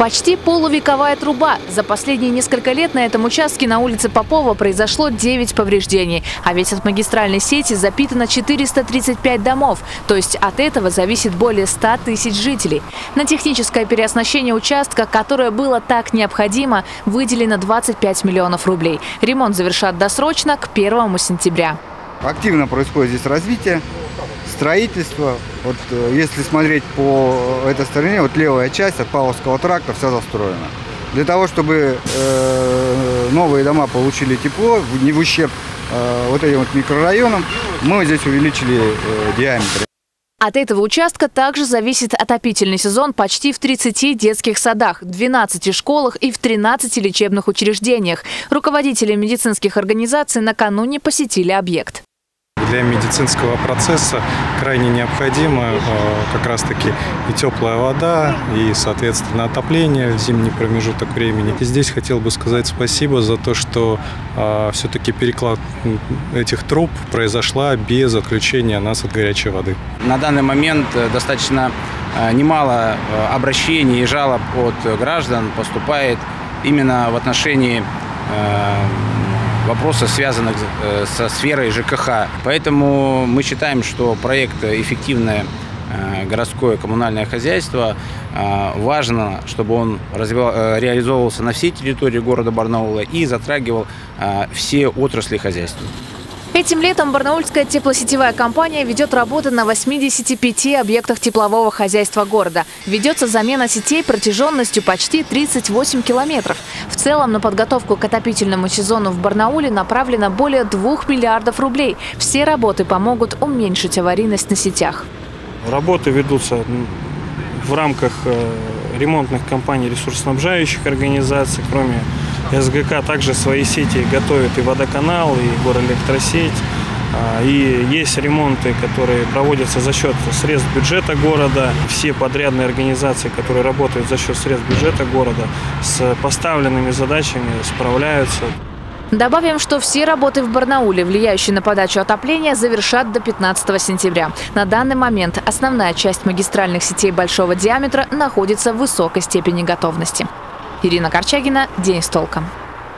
Почти полувековая труба. За последние несколько лет на этом участке на улице Попова произошло 9 повреждений. А ведь от магистральной сети запитано 435 домов. То есть от этого зависит более 100 тысяч жителей. На техническое переоснащение участка, которое было так необходимо, выделено 25 миллионов рублей. Ремонт завершат досрочно к 1 сентября. Активно происходит здесь развитие. Строительство, вот если смотреть по этой стороне, вот левая часть от Павловского тракта вся застроена. Для того, чтобы новые дома получили тепло, не в ущерб вот этим вот микрорайонам, мы здесь увеличили диаметр. От этого участка также зависит отопительный сезон почти в 30 детских садах, 12 школах и в 13 лечебных учреждениях. Руководители медицинских организаций накануне посетили объект. Для медицинского процесса крайне необходима как раз-таки и теплая вода, и, соответственно, отопление в зимний промежуток времени. И здесь хотел бы сказать спасибо за то, что все-таки перекладка этих труб произошла без отключения нас от горячей воды. На данный момент достаточно немало обращений и жалоб от граждан поступает именно в отношении вопросов, связанных со сферой ЖКХ. Поэтому мы считаем, что проект «Эффективное городское коммунальное хозяйство» важно, чтобы он реализовывался на всей территории города Барнаула и затрагивал все отрасли хозяйства. Этим летом Барнаульская теплосетевая компания ведет работы на 85 объектах теплового хозяйства города. Ведется замена сетей протяженностью почти 38 километров. В целом на подготовку к отопительному сезону в Барнауле направлено более 2 миллиардов рублей. Все работы помогут уменьшить аварийность на сетях. Работы ведутся в рамках ремонтных компаний, ресурсоснабжающих организаций, кроме СГК также свои сети готовят и водоканал, и горэлектросеть. И есть ремонты, которые проводятся за счет средств бюджета города. Все подрядные организации, которые работают за счет средств бюджета города, с поставленными задачами справляются. Добавим, что все работы в Барнауле, влияющие на подачу отопления, завершат до 15 сентября. На данный момент основная часть магистральных сетей большого диаметра находится в высокой степени готовности. Ирина Корчагина, «День с толком».